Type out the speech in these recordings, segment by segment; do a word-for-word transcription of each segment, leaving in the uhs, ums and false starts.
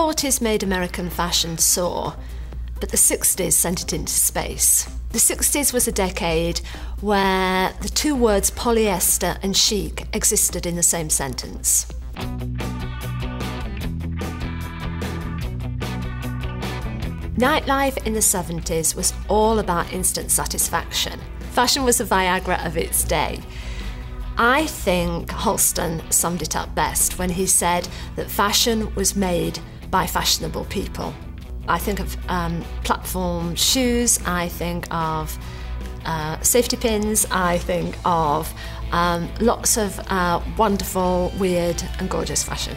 forties made American fashion soar, but the sixties sent it into space. The sixties was a decade where the two words polyester and chic existed in the same sentence. Nightlife in the seventies was all about instant satisfaction. Fashion was the Viagra of its day. I think Halston summed it up best when he said that fashion was made by fashionable people. I think of um, platform shoes, I think of uh, safety pins, I think of um, lots of uh, wonderful, weird and gorgeous fashion.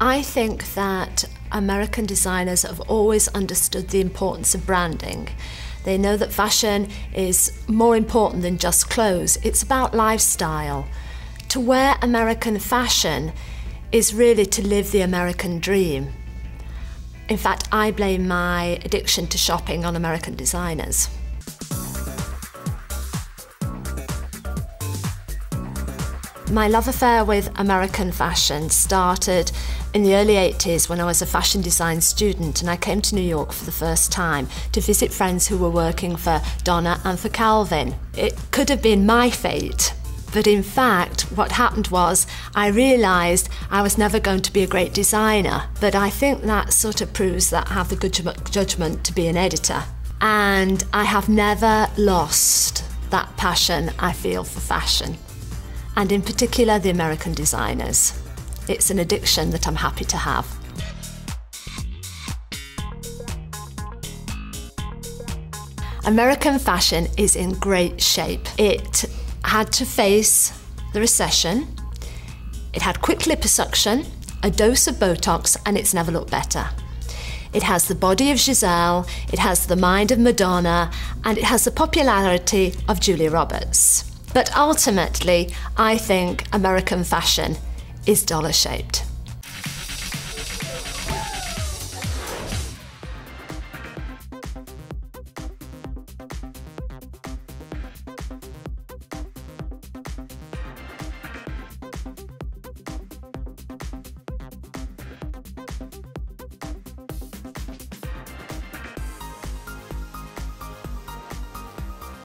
I think that American designers have always understood the importance of branding. They know that fashion is more important than just clothes. It's about lifestyle. To wear American fashion is really to live the American dream. In fact, I blame my addiction to shopping on American designers. My love affair with American fashion started in the early eighties when I was a fashion design student and I came to New York for the first time to visit friends who were working for Donna and for Calvin. It could have been my fate, but in fact what happened was I realised I was never going to be a great designer, but I think that sort of proves that I have the good judgment to be an editor. And I have never lost that passion I feel for fashion, and in particular the American designers. It's an addiction that I'm happy to have. American fashion is in great shape. It had to face the recession, it had quick liposuction, a dose of Botox, and it's never looked better. It has the body of Giselle, it has the mind of Madonna, and it has the popularity of Julia Roberts. But ultimately, I think American fashion is dollar-shaped.